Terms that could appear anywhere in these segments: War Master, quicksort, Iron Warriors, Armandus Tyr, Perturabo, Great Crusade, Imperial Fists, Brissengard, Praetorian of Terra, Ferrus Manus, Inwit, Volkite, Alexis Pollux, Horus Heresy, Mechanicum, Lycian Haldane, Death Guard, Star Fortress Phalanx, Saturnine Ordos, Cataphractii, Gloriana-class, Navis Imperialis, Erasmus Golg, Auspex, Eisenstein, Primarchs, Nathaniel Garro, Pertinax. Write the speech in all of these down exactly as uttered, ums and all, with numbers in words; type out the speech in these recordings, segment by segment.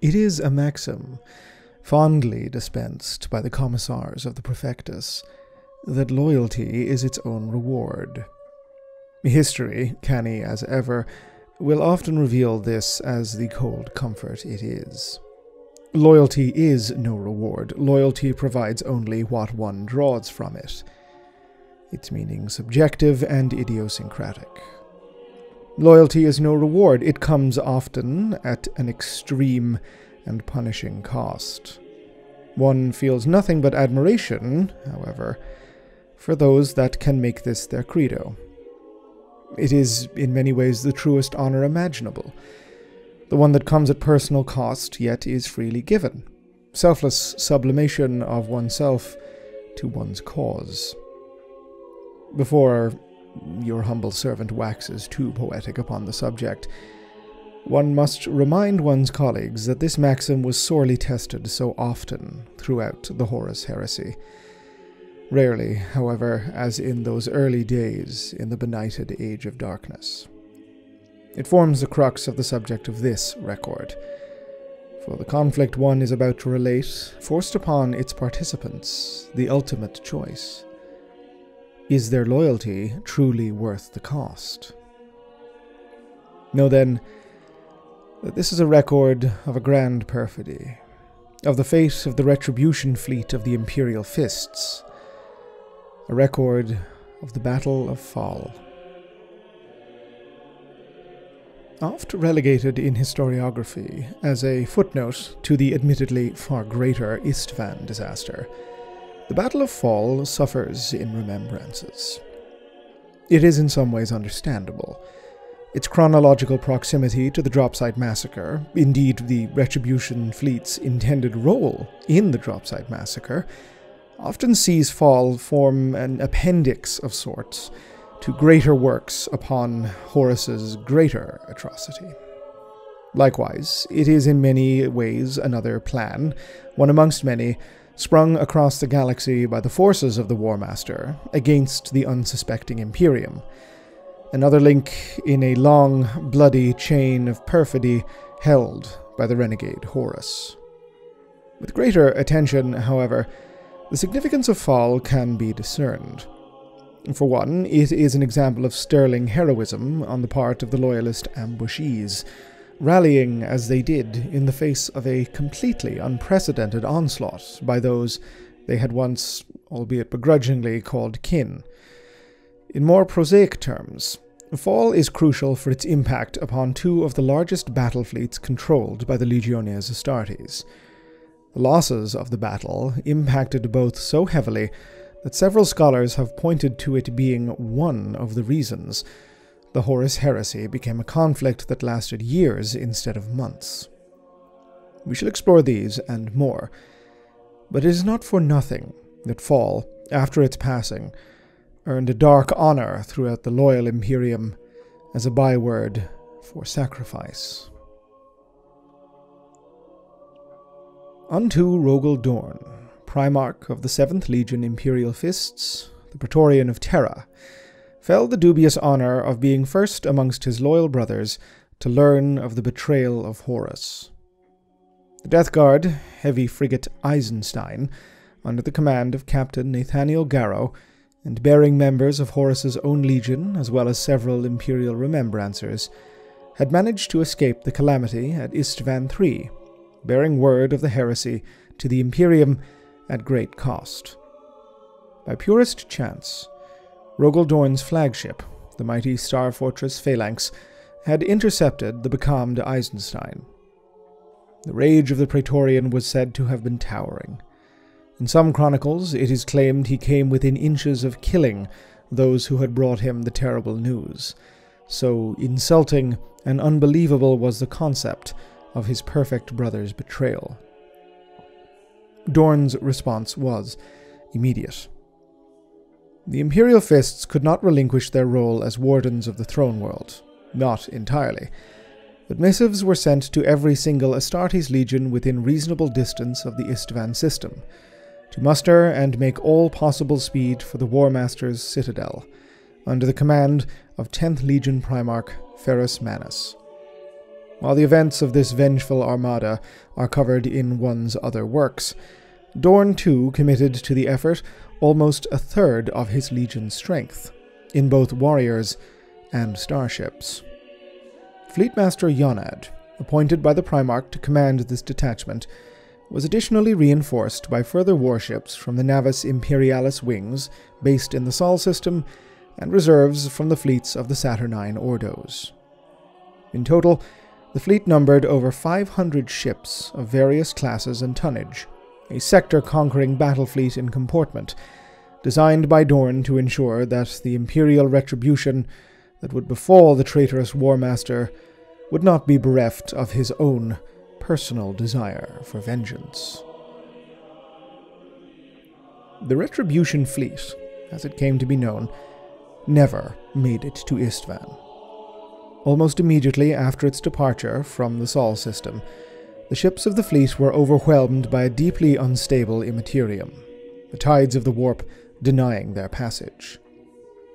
It is a maxim, fondly dispensed by the Commissars of the Prefectus, that loyalty is its own reward. History, canny as ever, will often reveal this as the cold comfort it is. Loyalty is no reward. Loyalty provides only what one draws from it, its meaning subjective and idiosyncratic. Loyalty is no reward. It comes often at an extreme and punishing cost. One feels nothing but admiration, however, for those that can make this their credo. It is, in many ways, the truest honor imaginable, the one that comes at personal cost, yet is freely given, selfless sublimation of oneself to one's cause. Before your humble servant waxes too poetic upon the subject, one must remind one's colleagues that this maxim was sorely tested so often throughout the Horus Heresy. Rarely, however, as in those early days in the benighted Age of Darkness. It forms the crux of the subject of this record, for the conflict one is about to relate forced upon its participants the ultimate choice. Is their loyalty truly worth the cost? Know then that this is a record of a grand perfidy, of the fate of the retribution fleet of the Imperial Fists, a record of the Battle of Phall. Oft relegated in historiography as a footnote to the admittedly far greater Istvan disaster, the Battle of Phall suffers in remembrances. It is in some ways understandable. Its chronological proximity to the Dropsite Massacre, indeed the Retribution Fleet's intended role in the Dropsite Massacre, often sees Phall form an appendix of sorts to greater works upon Horus's greater atrocity. Likewise, it is in many ways another plan, one amongst many, sprung across the galaxy by the forces of the War Master against the unsuspecting Imperium, another link in a long, bloody chain of perfidy held by the renegade Horus. With greater attention, however, the significance of Phall can be discerned. For one, it is an example of sterling heroism on the part of the loyalist ambushees, rallying as they did in the face of a completely unprecedented onslaught by those they had once, albeit begrudgingly, called kin. In more prosaic terms, Phall is crucial for its impact upon two of the largest battle fleets controlled by the Legiones Astartes. The losses of the battle impacted both so heavily that several scholars have pointed to it being one of the reasons the Horus Heresy became a conflict that lasted years instead of months. We shall explore these and more, but it is not for nothing that Phall, after its passing, earned a dark honor throughout the loyal Imperium as a byword for sacrifice. Unto Rogal Dorn, Primarch of the seventh Legion Imperial Fists, the Praetorian of Terra, fell the dubious honor of being first amongst his loyal brothers to learn of the betrayal of Horus. The Death Guard, heavy frigate Eisenstein, under the command of Captain Nathaniel Garro, and bearing members of Horus's own legion as well as several Imperial Remembrancers, had managed to escape the calamity at Istvan the third, bearing word of the heresy to the Imperium at great cost. By purest chance, Rogal Dorn's flagship, the mighty Star Fortress Phalanx, had intercepted the becalmed Eisenstein. The rage of the Praetorian was said to have been towering. In some chronicles, it is claimed he came within inches of killing those who had brought him the terrible news. So insulting and unbelievable was the concept of his perfect brother's betrayal. Dorn's response was immediate. The Imperial Fists could not relinquish their role as wardens of the throne world, not entirely, that missives were sent to every single Astartes legion within reasonable distance of the Istvan system, to muster and make all possible speed for the War Master's citadel, under the command of tenth Legion Primarch Ferrus Manus. While the events of this vengeful armada are covered in one's other works, Dorn too committed to the effort almost a third of his legion's strength, in both warriors and starships. Fleetmaster Yonnad, appointed by the Primarch to command this detachment, was additionally reinforced by further warships from the Navis Imperialis wings based in the Sol system and reserves from the fleets of the Saturnine Ordos. In total, the fleet numbered over five hundred ships of various classes and tonnage, a sector-conquering battle fleet in comportment, designed by Dorn to ensure that the imperial retribution that would befall the traitorous War Master would not be bereft of his own personal desire for vengeance. The Retribution Fleet, as it came to be known, never made it to Istvan. Almost immediately after its departure from the Sol system, the ships of the fleet were overwhelmed by a deeply unstable Immaterium, the tides of the warp denying their passage.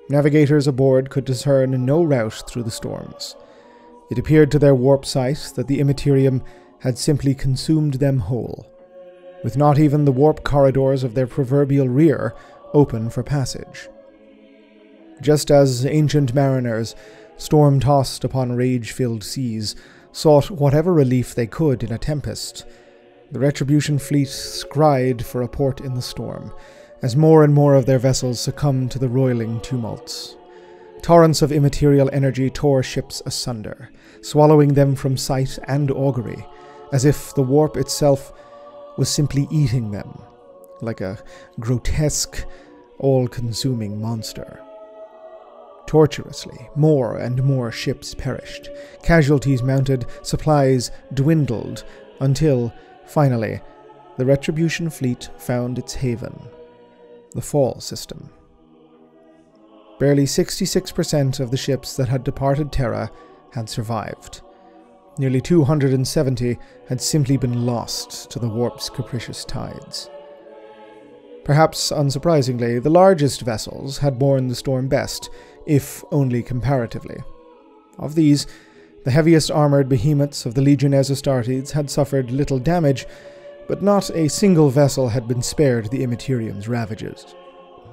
Navigators aboard could discern no route through the storms. It appeared to their warp sight that the Immaterium had simply consumed them whole, with not even the warp corridors of their proverbial rear open for passage. Just as ancient mariners, storm-tossed upon rage-filled seas, sought whatever relief they could in a tempest, the Retribution fleet scried for a port in the storm, as more and more of their vessels succumbed to the roiling tumults. Torrents of immaterial energy tore ships asunder, swallowing them from sight and augury, as if the warp itself was simply eating them, like a grotesque, all-consuming monster. Tortuously, more and more ships perished, casualties mounted, supplies dwindled, until, finally, the Retribution fleet found its haven, the Phall system. Barely sixty-six percent of the ships that had departed Terra had survived. Nearly two hundred seventy had simply been lost to the warp's capricious tides. Perhaps unsurprisingly, the largest vessels had borne the storm best, if only comparatively. Of these, the heaviest armored behemoths of the Legiones Astartes had suffered little damage, but not a single vessel had been spared the Immaterium's ravages,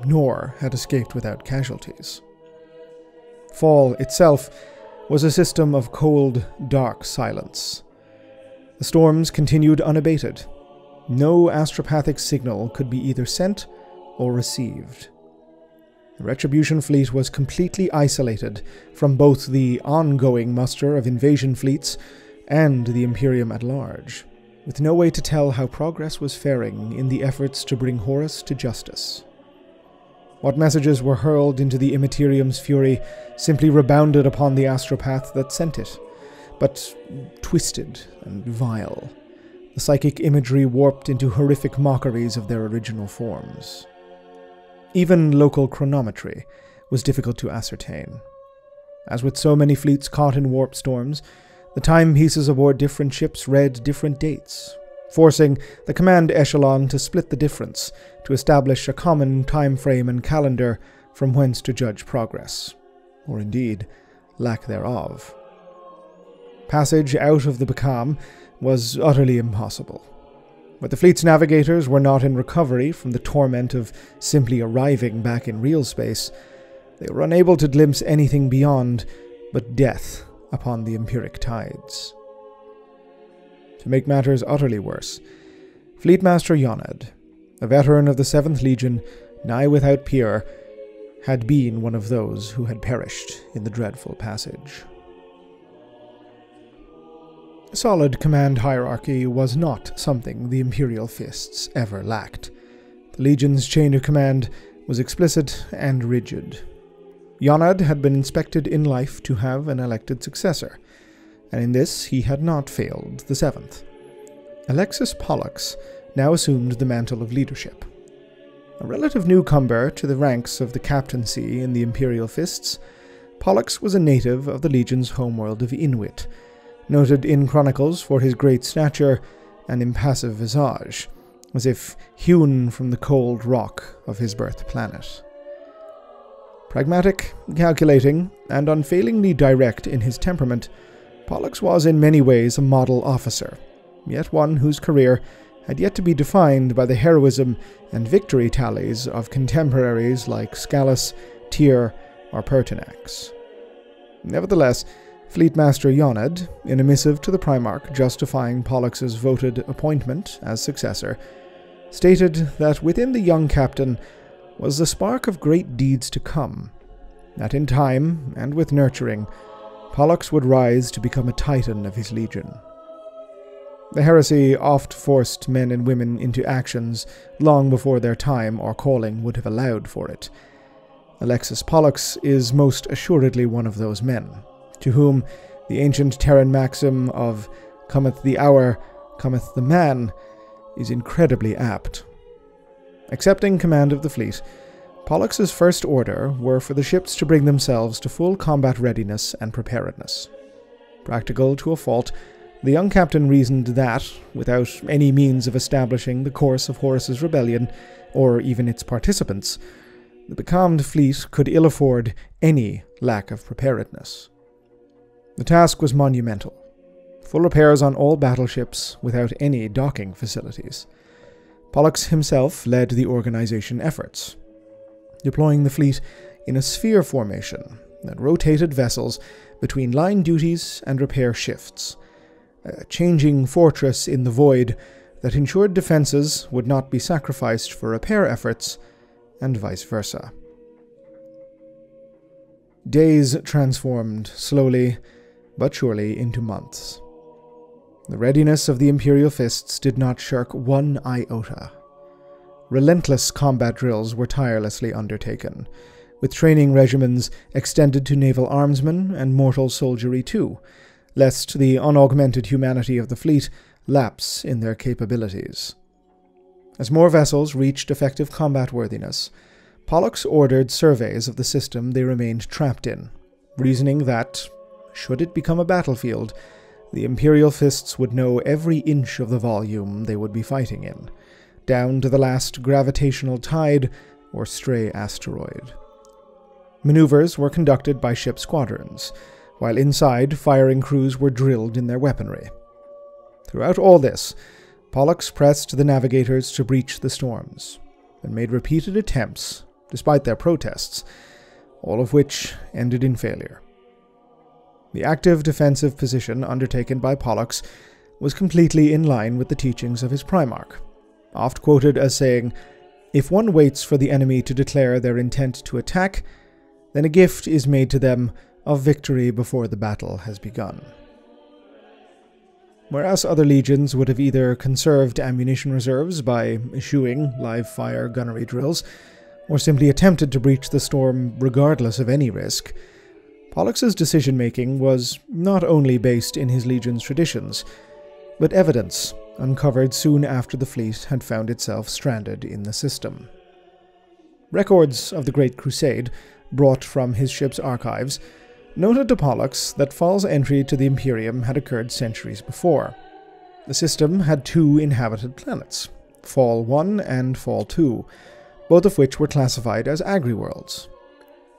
nor had escaped without casualties. Phall itself was a system of cold, dark silence. The storms continued unabated. No astropathic signal could be either sent or received. The Retribution fleet was completely isolated from both the ongoing muster of invasion fleets and the Imperium at large, with no way to tell how progress was faring in the efforts to bring Horus to justice. What messages were hurled into the Immaterium's fury simply rebounded upon the astropath that sent it, but twisted and vile, the psychic imagery warped into horrific mockeries of their original forms. Even local chronometry was difficult to ascertain. As with so many fleets caught in warp storms, the timepieces aboard different ships read different dates, forcing the command echelon to split the difference to establish a common time frame and calendar from whence to judge progress, or indeed, lack thereof. Passage out of the Bacam was utterly impossible. But the fleet's navigators were not in recovery from the torment of simply arriving back in real space. They were unable to glimpse anything beyond but death upon the empiric tides. To make matters utterly worse, Fleetmaster Yonnad, a veteran of the seventh Legion, nigh without peer, had been one of those who had perished in the dreadful passage. Solid command hierarchy was not something the Imperial Fists ever lacked. The Legion's chain of command was explicit and rigid. Yonnad had been inspected in life to have an elected successor, and in this he had not failed the seventh. Alexis Pollux now assumed the mantle of leadership. A relative newcomer to the ranks of the captaincy in the Imperial Fists, Pollux was a native of the Legion's homeworld of Inwit, noted in chronicles for his great stature and impassive visage, as if hewn from the cold rock of his birth planet. Pragmatic, calculating, and unfailingly direct in his temperament, Pollux was in many ways a model officer, yet one whose career had yet to be defined by the heroism and victory tallies of contemporaries like Scalus, Tyr, or Pertinax. Nevertheless, Fleet Master Yonnad, in a missive to the Primarch justifying Pollux's voted appointment as successor, stated that within the young captain was the spark of great deeds to come, that in time, and with nurturing, Pollux would rise to become a titan of his legion. The heresy oft forced men and women into actions long before their time or calling would have allowed for it. Alexis Pollux is most assuredly one of those men, to whom the ancient Terran maxim of "cometh the hour, cometh the man" is incredibly apt. Accepting command of the fleet, Pollux's first order were for the ships to bring themselves to full combat readiness and preparedness. Practical to a fault, the young captain reasoned that, without any means of establishing the course of Horus's rebellion, or even its participants, the becalmed fleet could ill afford any lack of preparedness. The task was monumental. Full repairs on all battleships, without any docking facilities. Pollux himself led the organization efforts, deploying the fleet in a sphere formation that rotated vessels between line duties and repair shifts, a changing fortress in the void that ensured defenses would not be sacrificed for repair efforts, and vice versa. Days transformed slowly but surely into months. The readiness of the Imperial Fists did not shirk one iota. Relentless combat drills were tirelessly undertaken, with training regimens extended to naval armsmen and mortal soldiery too, lest the unaugmented humanity of the fleet lapse in their capabilities. As more vessels reached effective combat worthiness, Pollux ordered surveys of the system they remained trapped in, reasoning that, should it become a battlefield, the Imperial Fists would know every inch of the volume they would be fighting in, down to the last gravitational tide or stray asteroid. Maneuvers were conducted by ship squadrons, while inside, firing crews were drilled in their weaponry. Throughout all this, Pollux pressed the navigators to breach the storms, and made repeated attempts, despite their protests, all of which ended in failure. The active defensive position undertaken by Pollux was completely in line with the teachings of his Primarch, oft quoted as saying, "If one waits for the enemy to declare their intent to attack, then a gift is made to them of victory before the battle has begun." Whereas other legions would have either conserved ammunition reserves by eschewing live-fire gunnery drills, or simply attempted to breach the storm regardless of any risk, Pollux's decision-making was not only based in his legion's traditions, but evidence uncovered soon after the fleet had found itself stranded in the system. Records of the Great Crusade, brought from his ship's archives, noted to Pollux that Phall's entry to the Imperium had occurred centuries before. The system had two inhabited planets, Phall one and Phall two, both of which were classified as agri-worlds.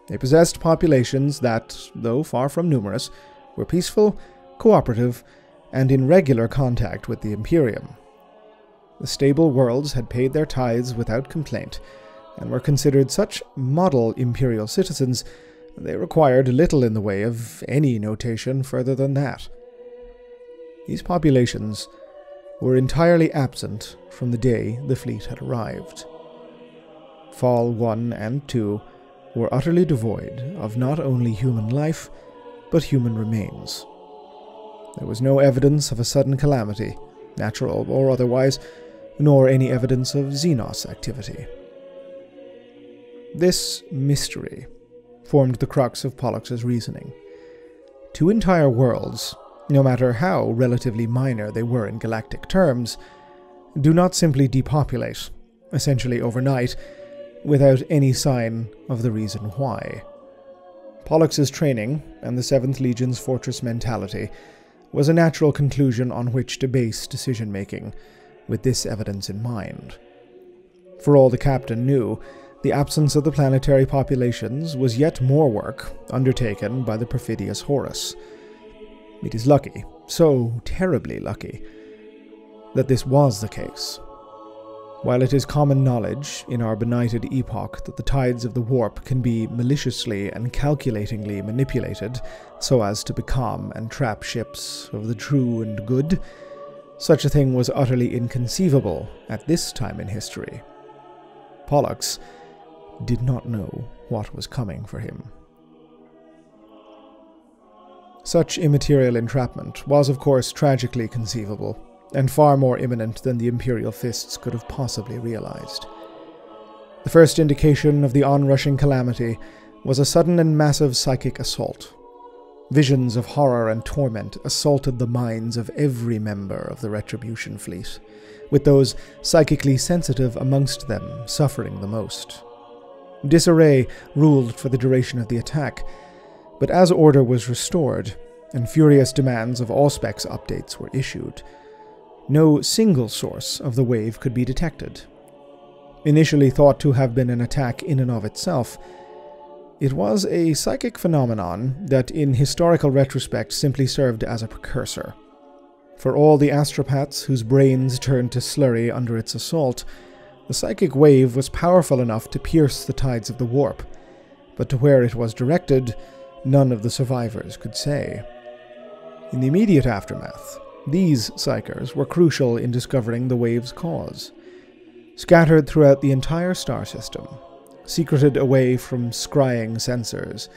They possessed populations that, though far from numerous, were peaceful, cooperative, and in regular contact with the Imperium. The stable worlds had paid their tithes without complaint, and were considered such model Imperial citizens they required little in the way of any notation further than that. These populations were entirely absent from the day the fleet had arrived. Phall one and two were utterly devoid of not only human life, but human remains. There was no evidence of a sudden calamity, natural or otherwise, nor any evidence of Xenos activity. This mystery formed the crux of Pollux's reasoning. Two entire worlds, no matter how relatively minor they were in galactic terms, do not simply depopulate, essentially overnight, without any sign of the reason why. Pollux's training, and the seventh Legion's fortress mentality, was a natural conclusion on which to base decision-making, with this evidence in mind. For all the captain knew, the absence of the planetary populations was yet more work undertaken by the perfidious Horus. It is lucky, so terribly lucky, that this was the case. While it is common knowledge in our benighted epoch that the tides of the warp can be maliciously and calculatingly manipulated so as to become and trap ships of the true and good, such a thing was utterly inconceivable at this time in history. Pollux did not know what was coming for him. Such immaterial entrapment was, of course, tragically conceivable, and far more imminent than the Imperial Fists could have possibly realized. The first indication of the onrushing calamity was a sudden and massive psychic assault. Visions of horror and torment assaulted the minds of every member of the Retribution Fleet, with those psychically sensitive amongst them suffering the most. Disarray ruled for the duration of the attack, but as order was restored, and furious demands of all specs updates were issued, no single source of the wave could be detected. Initially thought to have been an attack in and of itself, it was a psychic phenomenon that in historical retrospect simply served as a precursor. For all the astropaths whose brains turned to slurry under its assault, the psychic wave was powerful enough to pierce the tides of the warp, but to where it was directed, none of the survivors could say. In the immediate aftermath, these psychers were crucial in discovering the wave's cause. Scattered throughout the entire star system, secreted away from scrying sensors,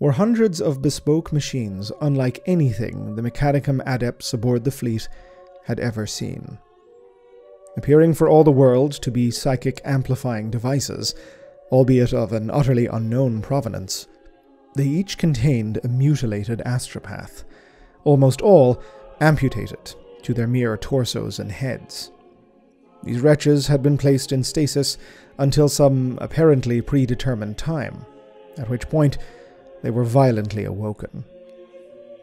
were hundreds of bespoke machines unlike anything the Mechanicum adepts aboard the fleet had ever seen. Appearing for all the world to be psychic amplifying devices, albeit of an utterly unknown provenance, they each contained a mutilated astropath, almost all amputated to their mere torsos and heads. These wretches had been placed in stasis until some apparently predetermined time, at which point they were violently awoken.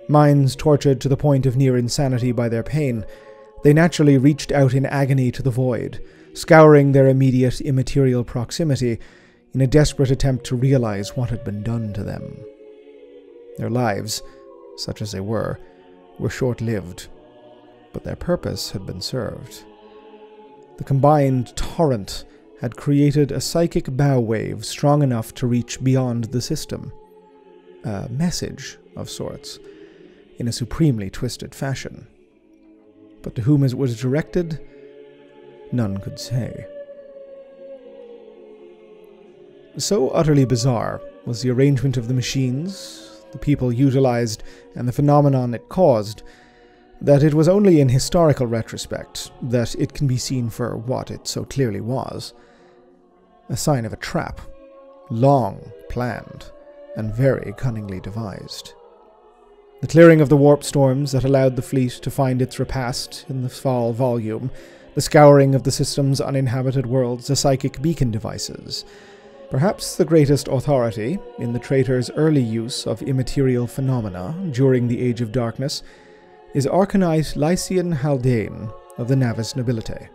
Minds tortured to the point of near insanity by their pain, they naturally reached out in agony to the void, scouring their immediate immaterial proximity in a desperate attempt to realize what had been done to them. Their lives, such as they were, were short-lived, but their purpose had been served. The combined torrent had created a psychic bow wave strong enough to reach beyond the system, a message of sorts, in a supremely twisted fashion. But to whom it was directed, none could say. So utterly bizarre was the arrangement of the machines, the people utilized, and the phenomenon it caused, that it was only in historical retrospect that it can be seen for what it so clearly was. A sign of a trap, long planned, and very cunningly devised. The clearing of the warp storms that allowed the fleet to find its repast in the Phall volume, the scouring of the system's uninhabited worlds, the psychic beacon devices, perhaps the greatest authority in the traitor's early use of immaterial phenomena during the Age of Darkness is Arcanite Lycian Haldane of the Navis Nobilite.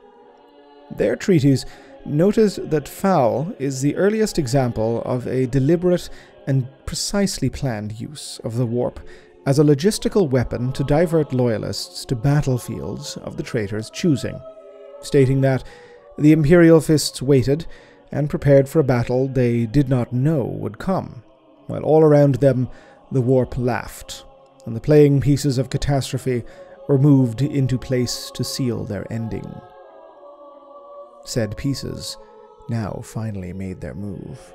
Their treatise noted that Phall is the earliest example of a deliberate and precisely planned use of the warp as a logistical weapon to divert loyalists to battlefields of the traitor's choosing, stating that the Imperial Fists waited and prepared for a battle they did not know would come, while all around them the warp laughed, and the playing pieces of catastrophe were moved into place to seal their ending. Said pieces now finally made their move.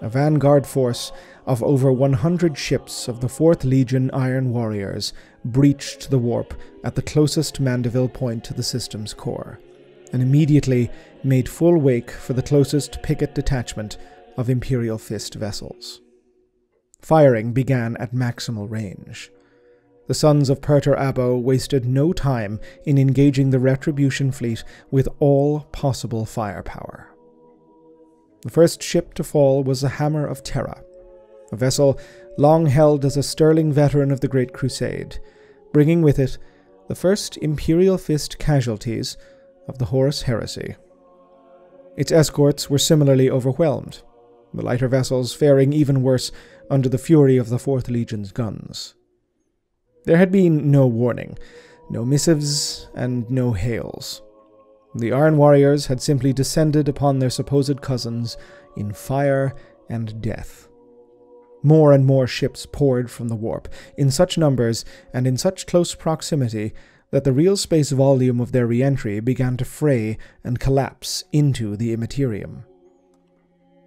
A vanguard force of over one hundred ships of the fourth Legion Iron Warriors breached the warp at the closest Mandeville point to the system's core, and immediately made full wake for the closest picket detachment of Imperial Fist vessels. Firing began at maximal range. The Sons of Perturabo wasted no time in engaging the Retribution Fleet with all possible firepower. The first ship to fall was the Hammer of Terra, a vessel long held as a sterling veteran of the Great Crusade, bringing with it the first Imperial Fist casualties of the Horus Heresy. Its escorts were similarly overwhelmed, the lighter vessels faring even worse under the fury of the Fourth Legion's guns. There had been no warning, no missives, and no hails. The Iron Warriors had simply descended upon their supposed cousins in fire and death. More and more ships poured from the warp, in such numbers and in such close proximity that the real space volume of their re-entry began to fray and collapse into the Immaterium.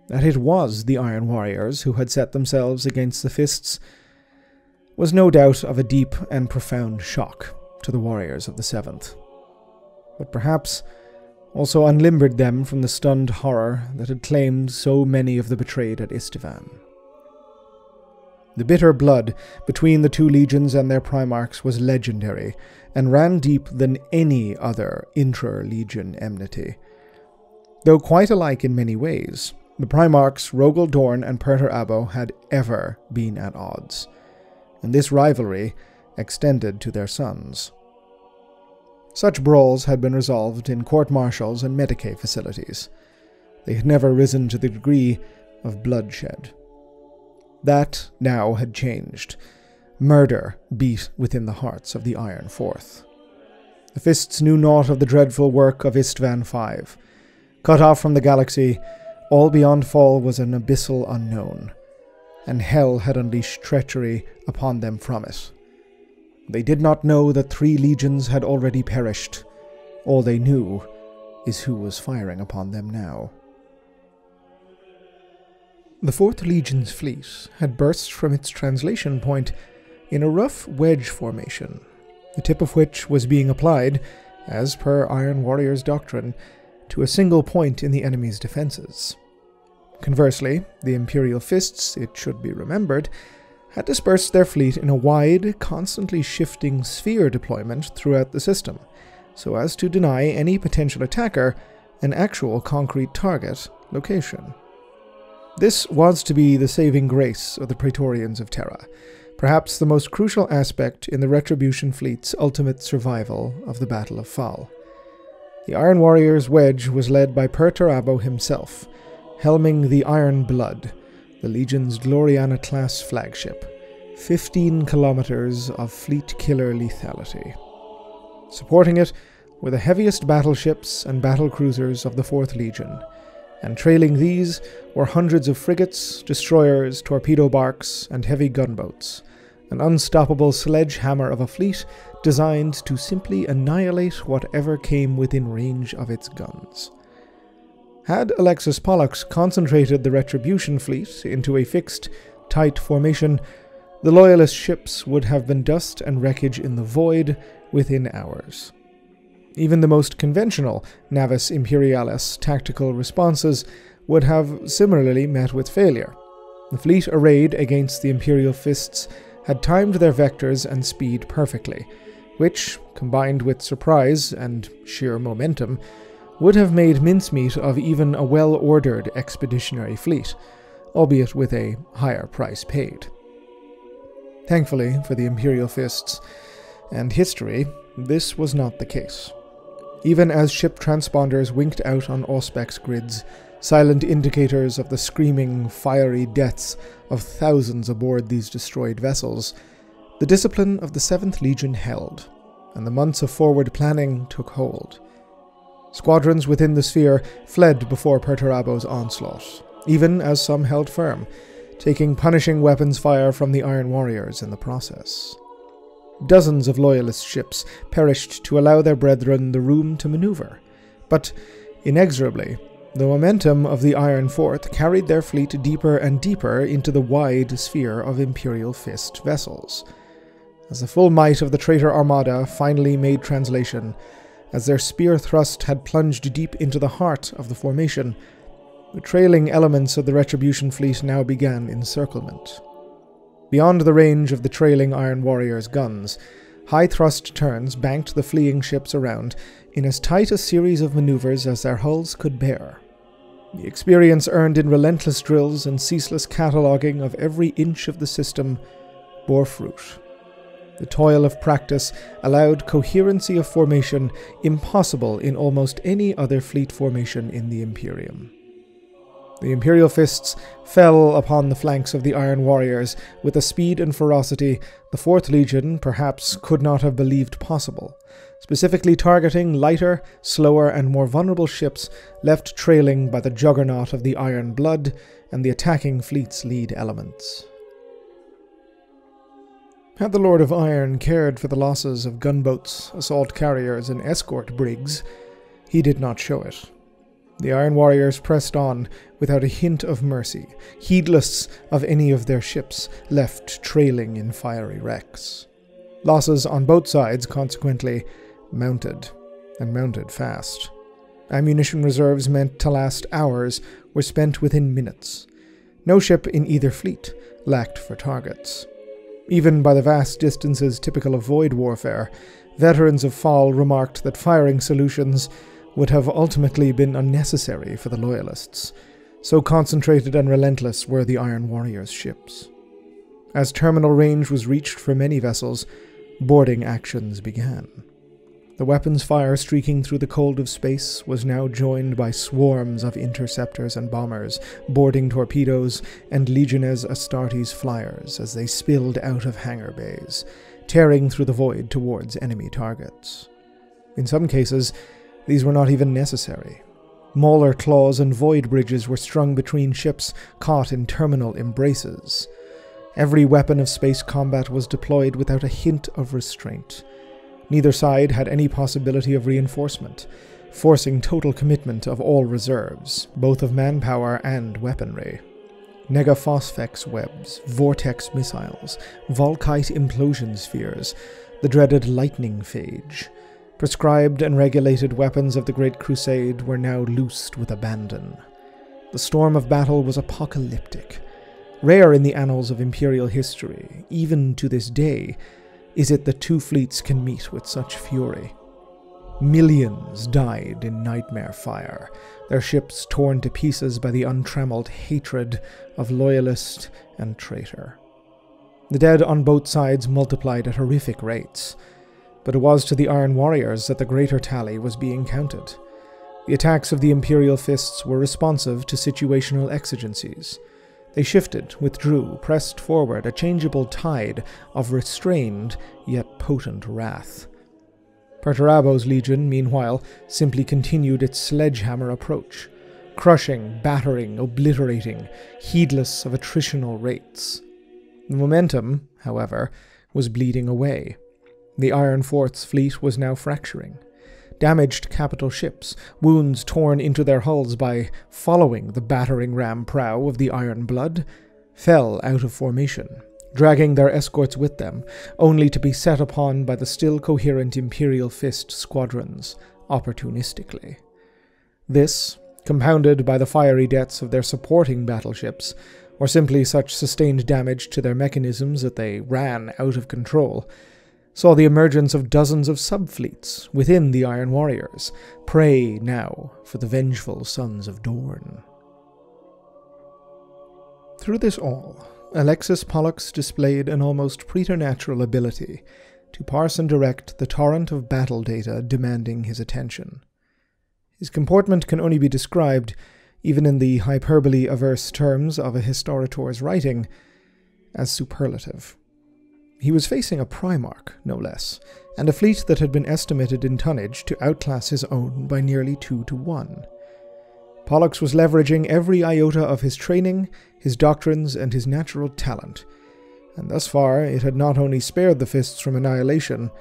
That it was the Iron Warriors who had set themselves against the Fists was no doubt of a deep and profound shock to the warriors of the Seventh, but perhaps also unlimbered them from the stunned horror that had claimed so many of the betrayed at Istvan. The bitter blood between the two legions and their primarchs was legendary, and ran deep than any other intra-legion enmity. Though quite alike in many ways, the primarchs Rogal Dorn and Perturabo had ever been at odds, and this rivalry extended to their sons. Such brawls had been resolved in court-martials and medicae facilities. They had never risen to the degree of bloodshed. That now had changed. Murder beat within the hearts of the Iron Fourth. The Fists knew naught of the dreadful work of Istvan Five. Cut off from the galaxy, all beyond Phall was an abyssal unknown, and hell had unleashed treachery upon them from it. They did not know that three legions had already perished. All they knew is who was firing upon them now. The Fourth Legion's fleet had burst from its translation point in a rough wedge formation, the tip of which was being applied, as per Iron Warrior's doctrine, to a single point in the enemy's defenses. Conversely, the Imperial Fists, it should be remembered, had dispersed their fleet in a wide, constantly shifting sphere deployment throughout the system, so as to deny any potential attacker an actual concrete target location. This was to be the saving grace of the Praetorians of Terra, perhaps the most crucial aspect in the Retribution fleet's ultimate survival of the Battle of Phall. The Iron Warriors' wedge was led by Perturabo himself, helming the Iron Blood, the Legion's Gloriana-class flagship, fifteen kilometers of fleet killer lethality. Supporting it were the heaviest battleships and battlecruisers of the Fourth Legion, and trailing these were hundreds of frigates, destroyers, torpedo barks, and heavy gunboats, an unstoppable sledgehammer of a fleet designed to simply annihilate whatever came within range of its guns. Had Alexis Pollux concentrated the Retribution fleet into a fixed, tight formation, the Loyalist ships would have been dust and wreckage in the void within hours. Even the most conventional Navis Imperialis tactical responses would have similarly met with failure. The fleet arrayed against the Imperial Fists had timed their vectors and speed perfectly, which, combined with surprise and sheer momentum, would have made mincemeat of even a well-ordered expeditionary fleet, albeit with a higher price paid. Thankfully for the Imperial Fists and history, this was not the case. Even as ship transponders winked out on Auspex grids, silent indicators of the screaming, fiery deaths of thousands aboard these destroyed vessels, the discipline of the Seventh Legion held, and the months of forward planning took hold. Squadrons within the sphere fled before Perturabo's onslaught, even as some held firm, taking punishing weapons fire from the Iron Warriors in the process. Dozens of Loyalist ships perished to allow their brethren the room to maneuver, but inexorably, the momentum of the Iron Fourth carried their fleet deeper and deeper into the wide sphere of Imperial Fist vessels. As the full might of the traitor armada finally made translation, as their spear thrust had plunged deep into the heart of the formation, the trailing elements of the Retribution fleet now began encirclement. Beyond the range of the trailing Iron Warriors' guns, high-thrust turns banked the fleeing ships around in as tight a series of maneuvers as their hulls could bear. The experience earned in relentless drills and ceaseless cataloging of every inch of the system bore fruit. The toil of practice allowed coherency of formation impossible in almost any other fleet formation in the Imperium. The Imperial Fists fell upon the flanks of the Iron Warriors with a speed and ferocity the fourth Legion perhaps could not have believed possible, specifically targeting lighter, slower, and more vulnerable ships left trailing by the juggernaut of the Iron Blood and the attacking fleet's lead elements. Had the Lord of Iron cared for the losses of gunboats, assault carriers, and escort brigs, he did not show it. The Iron Warriors pressed on without a hint of mercy, heedless of any of their ships left trailing in fiery wrecks. Losses on both sides, consequently, mounted, and mounted fast. Ammunition reserves meant to last hours were spent within minutes. No ship in either fleet lacked for targets. Even by the vast distances typical of void warfare, veterans of Phall remarked that firing solutions would have ultimately been unnecessary for the Loyalists. So concentrated and relentless were the Iron Warriors' ships. As terminal range was reached for many vessels, boarding actions began. The weapons fire streaking through the cold of space was now joined by swarms of interceptors and bombers, boarding torpedoes, and Legiones Astartes flyers as they spilled out of hangar bays, tearing through the void towards enemy targets. In some cases, these were not even necessary. Mauler claws and void bridges were strung between ships caught in terminal embraces. Every weapon of space combat was deployed without a hint of restraint. Neither side had any possibility of reinforcement, forcing total commitment of all reserves, both of manpower and weaponry. Negaphosphix webs, vortex missiles, volkite implosion spheres, the dreaded lightning phage. Prescribed and regulated weapons of the Great Crusade were now loosed with abandon. The storm of battle was apocalyptic. Rare in the annals of Imperial history, even to this day, is it that two fleets can meet with such fury. Millions died in nightmare fire, their ships torn to pieces by the untrammeled hatred of loyalist and traitor. The dead on both sides multiplied at horrific rates, but it was to the Iron Warriors that the greater tally was being counted. The attacks of the Imperial Fists were responsive to situational exigencies. They shifted, withdrew, pressed forward, a changeable tide of restrained yet potent wrath. Perturabo's legion, meanwhile, simply continued its sledgehammer approach, crushing, battering, obliterating, heedless of attritional rates. The momentum, however, was bleeding away. The Iron Fourth's fleet was now fracturing. Damaged capital ships, wounds torn into their hulls by following the battering ram prow of the Iron Blood, fell out of formation, dragging their escorts with them, only to be set upon by the still coherent Imperial Fist squadrons, opportunistically. This, compounded by the fiery deaths of their supporting battleships, or simply such sustained damage to their mechanisms that they ran out of control, saw the emergence of dozens of subfleets within the Iron Warriors, prey now for the vengeful Sons of Dorn. Through this all, Alexis Pollux displayed an almost preternatural ability to parse and direct the torrent of battle data demanding his attention. His comportment can only be described, even in the hyperbole-averse terms of a historiator's writing, as superlative. He was facing a Primarch, no less, and a fleet that had been estimated in tonnage to outclass his own by nearly two to one. Pollux was leveraging every iota of his training, his doctrines, and his natural talent, and thus far it had not only spared the Fists from annihilation,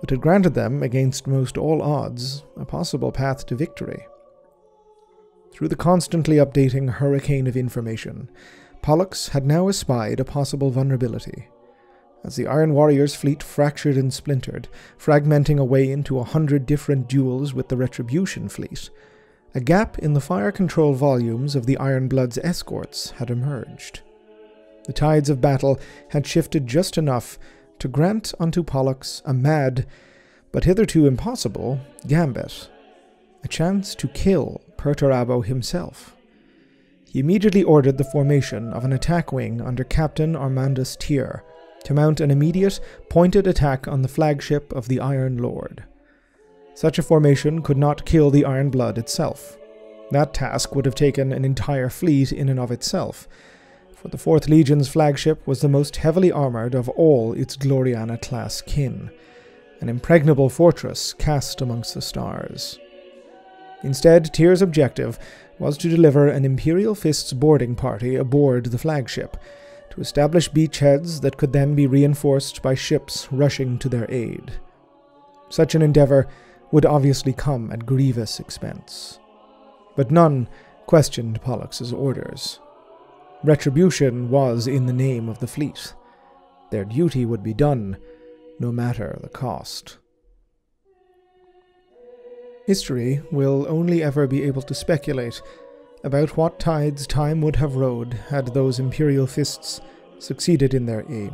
but had granted them, against most all odds, a possible path to victory. Through the constantly updating hurricane of information, Pollux had now espied a possible vulnerability. As the Iron Warriors' fleet fractured and splintered, fragmenting away into a hundred different duels with the Retribution fleet, a gap in the fire control volumes of the Iron Blood's escorts had emerged. The tides of battle had shifted just enough to grant unto Pollux a mad, but hitherto impossible, gambit, a chance to kill Perturabo himself. He immediately ordered the formation of an attack wing under Captain Armandus Tyr, to mount an immediate, pointed attack on the flagship of the Iron Lord. Such a formation could not kill the Iron Blood itself. That task would have taken an entire fleet in and of itself, for the fourth Legion's flagship was the most heavily armoured of all its Gloriana-class kin, an impregnable fortress cast amongst the stars. Instead, Tyr's objective was to deliver an Imperial Fists boarding party aboard the flagship, to establish beachheads that could then be reinforced by ships rushing to their aid. Such an endeavour would obviously come at grievous expense. But none questioned Pollux's orders. Retribution was in the name of the fleet. Their duty would be done, no matter the cost. History will only ever be able to speculate about what tides time would have rode had those Imperial Fists succeeded in their aim.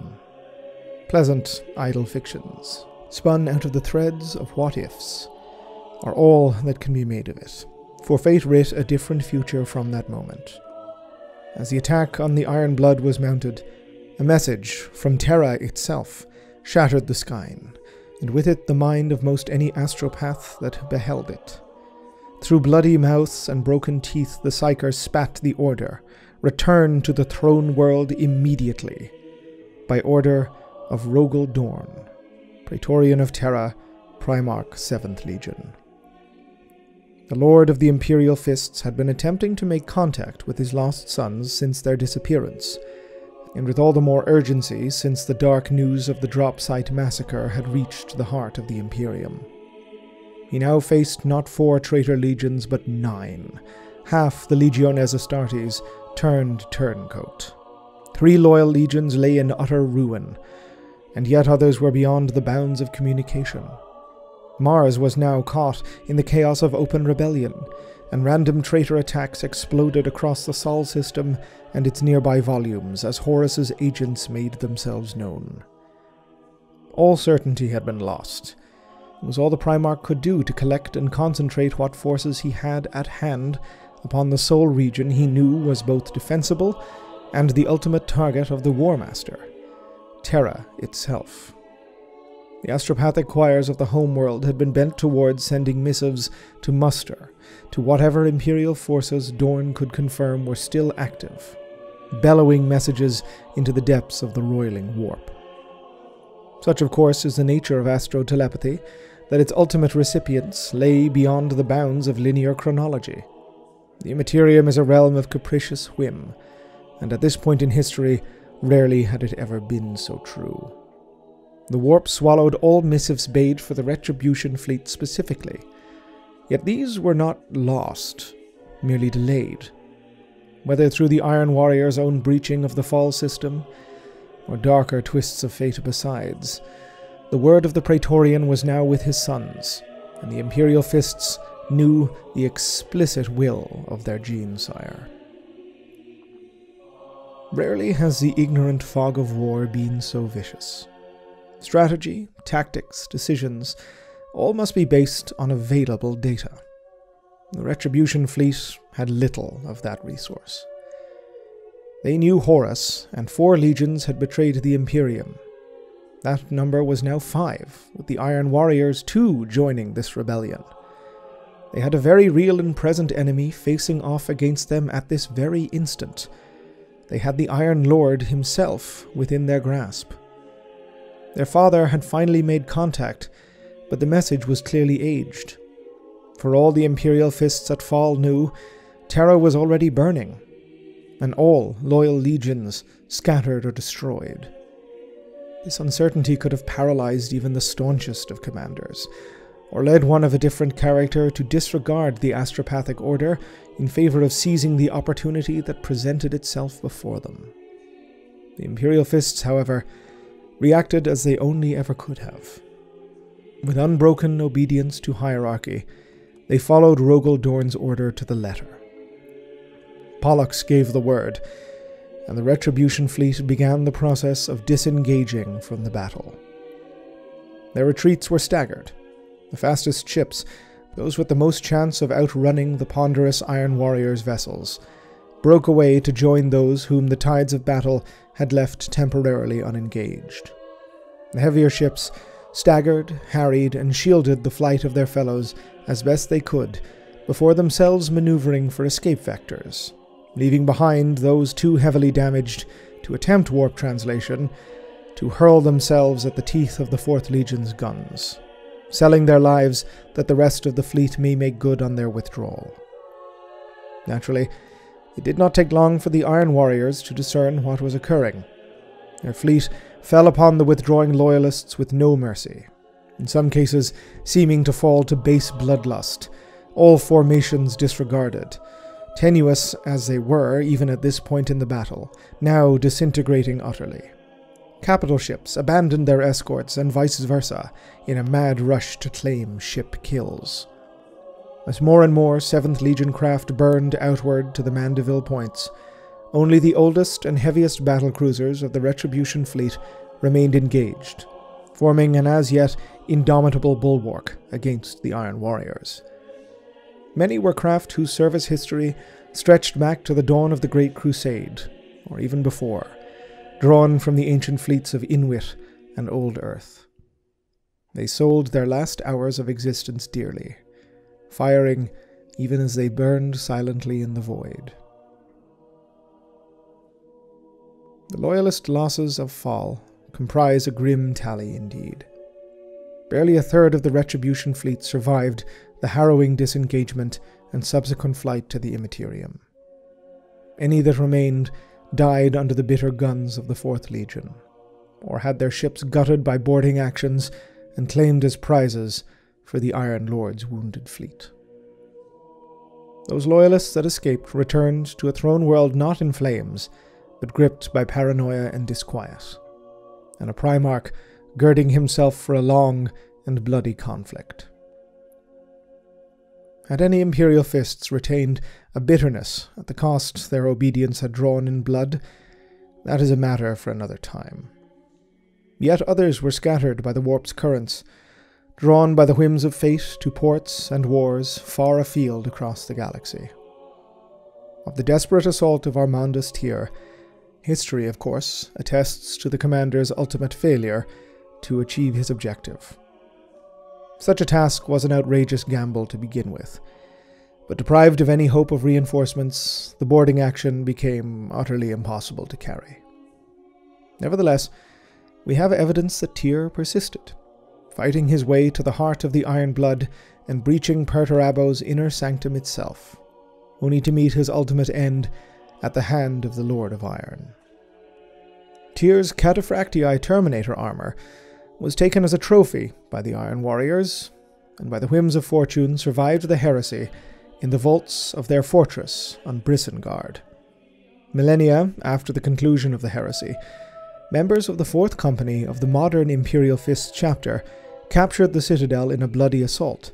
Pleasant, idle fictions, spun out of the threads of what-ifs, are all that can be made of it, for fate writ a different future from that moment. As the attack on the Iron Blood was mounted, a message from Terra itself shattered the skyline, and with it the mind of most any astropath that beheld it. Through bloody mouths and broken teeth the Psyker spat the order, return to the throne world immediately, by order of Rogal Dorn, Praetorian of Terra, Primarch seventh Legion. The Lord of the Imperial Fists had been attempting to make contact with his lost sons since their disappearance, and with all the more urgency since the dark news of the Dropsite Massacre had reached the heart of the Imperium. He now faced not four traitor legions, but nine. Half the Legiones Astartes turned turncoat. Three loyal legions lay in utter ruin, and yet others were beyond the bounds of communication. Mars was now caught in the chaos of open rebellion, and random traitor attacks exploded across the Sol system and its nearby volumes as Horus's agents made themselves known. All certainty had been lost. It was all the Primarch could do to collect and concentrate what forces he had at hand upon the sole region he knew was both defensible and the ultimate target of the War Master, Terra itself. The astropathic choirs of the homeworld had been bent towards sending missives to muster, to whatever Imperial forces Dorn could confirm were still active, bellowing messages into the depths of the roiling warp. Such, of course, is the nature of astro-telepathy, that its ultimate recipients lay beyond the bounds of linear chronology. The Immaterium is a realm of capricious whim, and at this point in history, rarely had it ever been so true. The warp swallowed all missives bade for the Retribution fleet specifically, yet these were not lost, merely delayed. Whether through the Iron Warriors' own breaching of the Phall system, or darker twists of fate besides, the word of the Praetorian was now with his sons, and the Imperial Fists knew the explicit will of their gene-sire. Rarely has the ignorant fog of war been so vicious. Strategy, tactics, decisions, all must be based on available data. The Retribution fleet had little of that resource. They knew Horus, and four legions had betrayed the Imperium. That number was now five, with the Iron Warriors too joining this rebellion. They had a very real and present enemy facing off against them at this very instant. They had the Iron Lord himself within their grasp. Their father had finally made contact, but the message was clearly aged. For all the Imperial Fists at Phall knew, Terra was already burning, and all loyal legions scattered or destroyed. This uncertainty could have paralyzed even the staunchest of commanders, or led one of a different character to disregard the astropathic order in favor of seizing the opportunity that presented itself before them. The Imperial Fists, however, reacted as they only ever could have. With unbroken obedience to hierarchy, they followed Rogal Dorn's order to the letter. Pollux gave the word, and the Retribution fleet began the process of disengaging from the battle. Their retreats were staggered. The fastest ships, those with the most chance of outrunning the ponderous Iron Warriors' vessels, broke away to join those whom the tides of battle had left temporarily unengaged. The heavier ships staggered, harried, and shielded the flight of their fellows as best they could, before themselves maneuvering for escape vectors, leaving behind those too heavily damaged to attempt warp translation, to hurl themselves at the teeth of the Fourth Legion's guns, selling their lives that the rest of the fleet may make good on their withdrawal. Naturally, it did not take long for the Iron Warriors to discern what was occurring. Their fleet fell upon the withdrawing Loyalists with no mercy, in some cases seeming to fall to base bloodlust, all formations disregarded, tenuous as they were even at this point in the battle, now disintegrating utterly. Capital ships abandoned their escorts and vice versa in a mad rush to claim ship kills. As more and more seventh Legion craft burned outward to the Mandeville points, only the oldest and heaviest battlecruisers of the Retribution fleet remained engaged, forming an as-yet indomitable bulwark against the Iron Warriors. Many were craft whose service history stretched back to the dawn of the Great Crusade, or even before, drawn from the ancient fleets of Inwit and Old Earth. They sold their last hours of existence dearly, firing even as they burned silently in the void. The Loyalist losses of Phall comprise a grim tally indeed. Barely a third of the Retribution fleet survived the harrowing disengagement and subsequent flight to the Immaterium. Any that remained died under the bitter guns of the Fourth Legion, or had their ships gutted by boarding actions and claimed as prizes for the Iron Lord's wounded fleet. Those Loyalists that escaped returned to a throne world not in flames, but gripped by paranoia and disquiet, and a Primarch girding himself for a long and bloody conflict. Had any Imperial Fists retained a bitterness at the cost their obedience had drawn in blood, that is a matter for another time. Yet others were scattered by the warp's currents, drawn by the whims of fate to ports and wars far afield across the galaxy. Of the desperate assault of Armandus Tyr, history, of course, attests to the commander's ultimate failure to achieve his objective. Such a task was an outrageous gamble to begin with, but deprived of any hope of reinforcements, the boarding action became utterly impossible to carry. Nevertheless, we have evidence that Tyr persisted, fighting his way to the heart of the Iron Blood and breaching Perturabo's inner sanctum itself, only to meet his ultimate end at the hand of the Lord of Iron. Tyr's Cataphractii Terminator armor was taken as a trophy by the Iron Warriors, and by the whims of fortune survived the heresy in the vaults of their fortress on Brissengard. Millennia after the conclusion of the heresy, members of the Fourth Company of the modern Imperial Fists chapter captured the citadel in a bloody assault,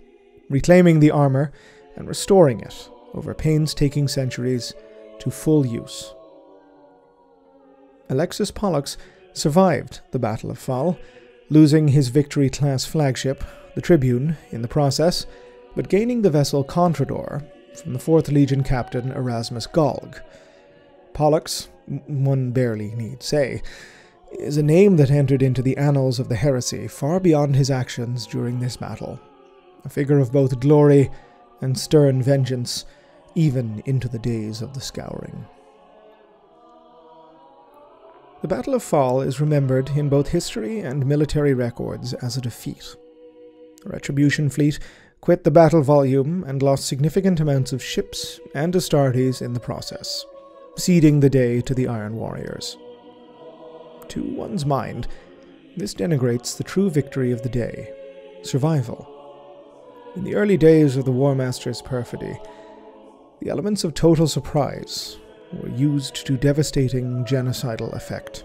reclaiming the armor and restoring it, over painstaking centuries, to full use. Alexis Pollux survived the Battle of Phall, losing his Victory-class flagship, the Tribune, in the process, but gaining the vessel Contrador from the Fourth Legion captain Erasmus Golg. Pollux, one barely need say, is a name that entered into the annals of the heresy far beyond his actions during this battle, a figure of both glory and stern vengeance, even into the days of the Scouring. The Battle of Phall is remembered in both history and military records as a defeat. The Retribution fleet quit the battle volume and lost significant amounts of ships and Astartes in the process, ceding the day to the Iron Warriors. To one's mind, this denigrates the true victory of the day, survival. In the early days of the War Master's perfidy, the elements of total surprise were used to devastating genocidal effect.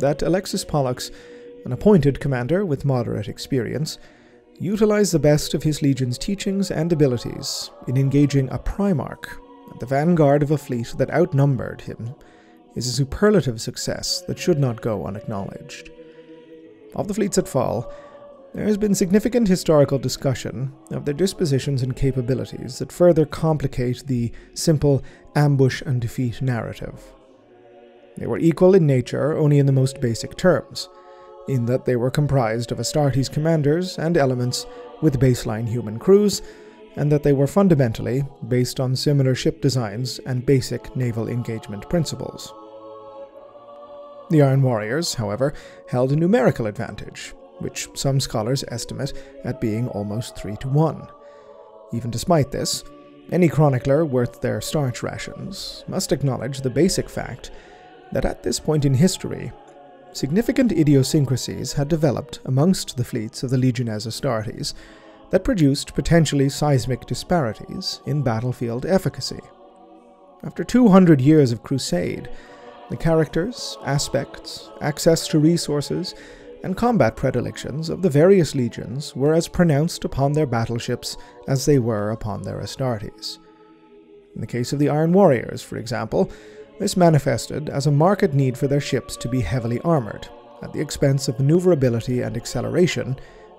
That Alexis Pollux, an appointed commander with moderate experience, utilized the best of his legion's teachings and abilities in engaging a Primarch at the vanguard of a fleet that outnumbered him is a superlative success that should not go unacknowledged. Of the fleets at Phall, There has been significant historical discussion of their dispositions and capabilities that further complicate the simple ambush and defeat narrative. They were equal in nature only in the most basic terms, in that they were comprised of Astartes commanders and elements with baseline human crews, and that they were fundamentally based on similar ship designs and basic naval engagement principles. The Iron Warriors, however, held a numerical advantage, which some scholars estimate at being almost three to one. Even despite this, any chronicler worth their starch rations must acknowledge the basic fact that at this point in history, significant idiosyncrasies had developed amongst the fleets of the Legiones Astartes that produced potentially seismic disparities in battlefield efficacy. After two hundred years of crusade, the characters, aspects, access to resources, and combat predilections of the various legions were as pronounced upon their battleships as they were upon their Astartes. In the case of the Iron Warriors, for example, this manifested as a marked need for their ships to be heavily armored, at the expense of maneuverability and acceleration,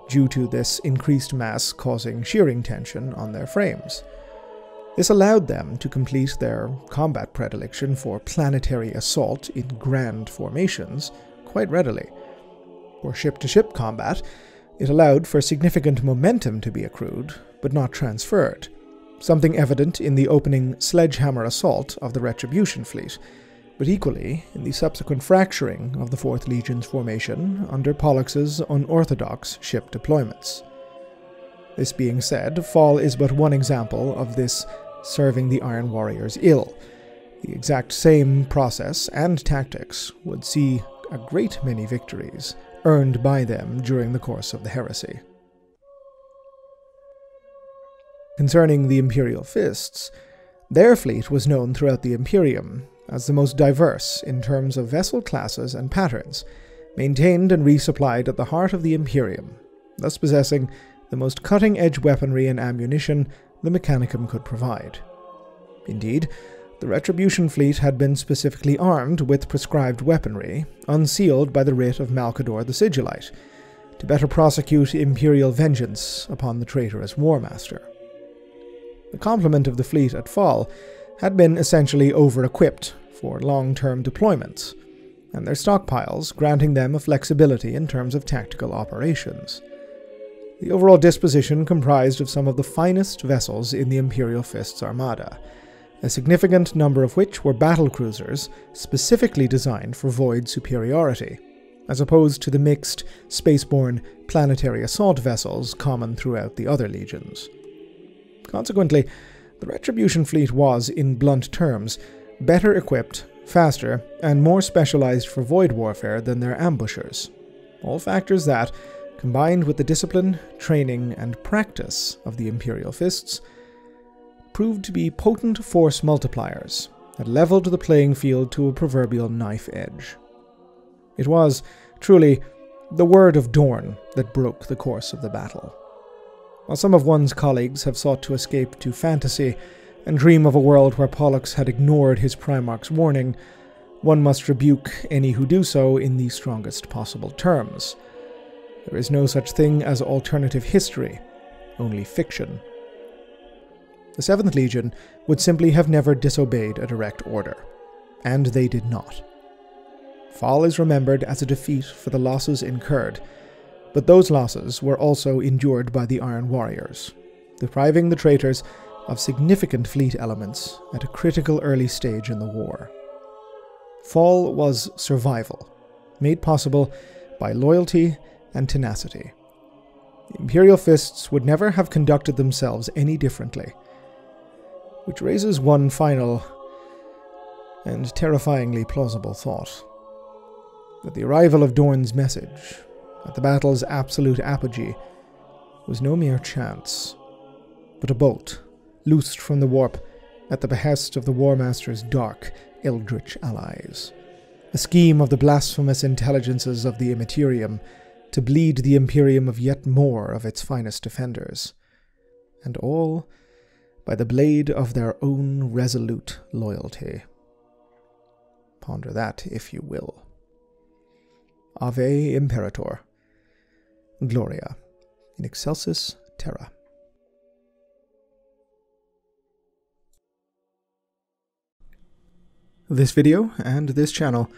due to this increased mass causing shearing tension on their frames. This allowed them to complete their combat predilection for planetary assault in grand formations quite readily. For ship-to-ship combat, it allowed for significant momentum to be accrued, but not transferred, something evident in the opening sledgehammer assault of the Retribution fleet, but equally in the subsequent fracturing of the fourth Legion's formation under Pollux's unorthodox ship deployments. This being said, Phall is but one example of this serving the Iron Warriors ill. The exact same process and tactics would see a great many victories earned by them during the course of the Heresy. Concerning the Imperial Fists, their fleet was known throughout the Imperium as the most diverse in terms of vessel classes and patterns, maintained and resupplied at the heart of the Imperium, thus possessing the most cutting-edge weaponry and ammunition the Mechanicum could provide. Indeed, the Retribution fleet had been specifically armed with prescribed weaponry, unsealed by the writ of Malcador the Sigillite, to better prosecute Imperial vengeance upon the traitorous War Master. The complement of the fleet at Phall had been essentially over-equipped for long-term deployments, and their stockpiles granting them a flexibility in terms of tactical operations. The overall disposition comprised of some of the finest vessels in the Imperial Fists Armada, a significant number of which were battlecruisers specifically designed for void superiority, as opposed to the mixed, spaceborne, planetary assault vessels common throughout the other legions. Consequently, the Retribution fleet was, in blunt terms, better equipped, faster, and more specialized for void warfare than their ambushers. All factors that, combined with the discipline, training, and practice of the Imperial Fists, proved to be potent force multipliers that leveled the playing field to a proverbial knife edge. It was, truly, the word of Dorn that broke the course of the battle. While some of one's colleagues have sought to escape to fantasy and dream of a world where Pollux had ignored his Primarch's warning, one must rebuke any who do so in the strongest possible terms. There is no such thing as alternative history, only fiction. The seventh Legion would simply have never disobeyed a direct order, and they did not. Phall is remembered as a defeat for the losses incurred, but those losses were also endured by the Iron Warriors, depriving the traitors of significant fleet elements at a critical early stage in the war. Phall was survival, made possible by loyalty and tenacity. The Imperial Fists would never have conducted themselves any differently, which raises one final and terrifyingly plausible thought, that the arrival of Dorn's message at the battle's absolute apogee was no mere chance, but a bolt loosed from the warp at the behest of the War Master's dark, eldritch allies, a scheme of the blasphemous intelligences of the Immaterium to bleed the Imperium of yet more of its finest defenders, and all by the blade of their own resolute loyalty. Ponder that, if you will. Ave Imperator. Gloria. in Excelsis Terra. This video and this channel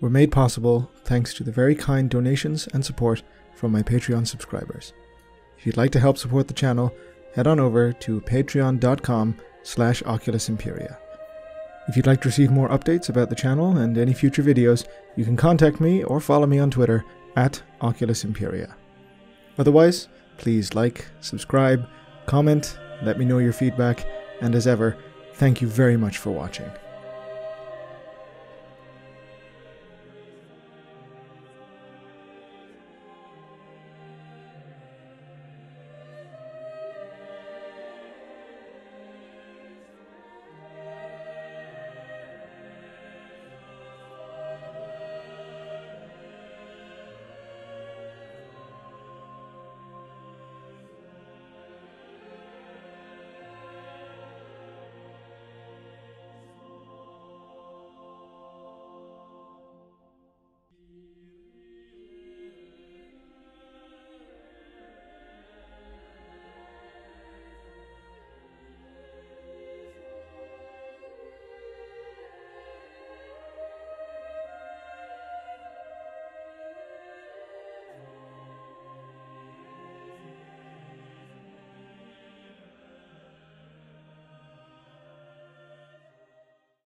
were made possible thanks to the very kind donations and support from my Patreon subscribers. If you'd like to help support the channel, head on over to patreon.com slash oculusimperia. If you'd like to receive more updates about the channel and any future videos, you can contact me or follow me on Twitter at oculusimperia. Otherwise, please like, subscribe, comment, let me know your feedback, and as ever, thank you very much for watching.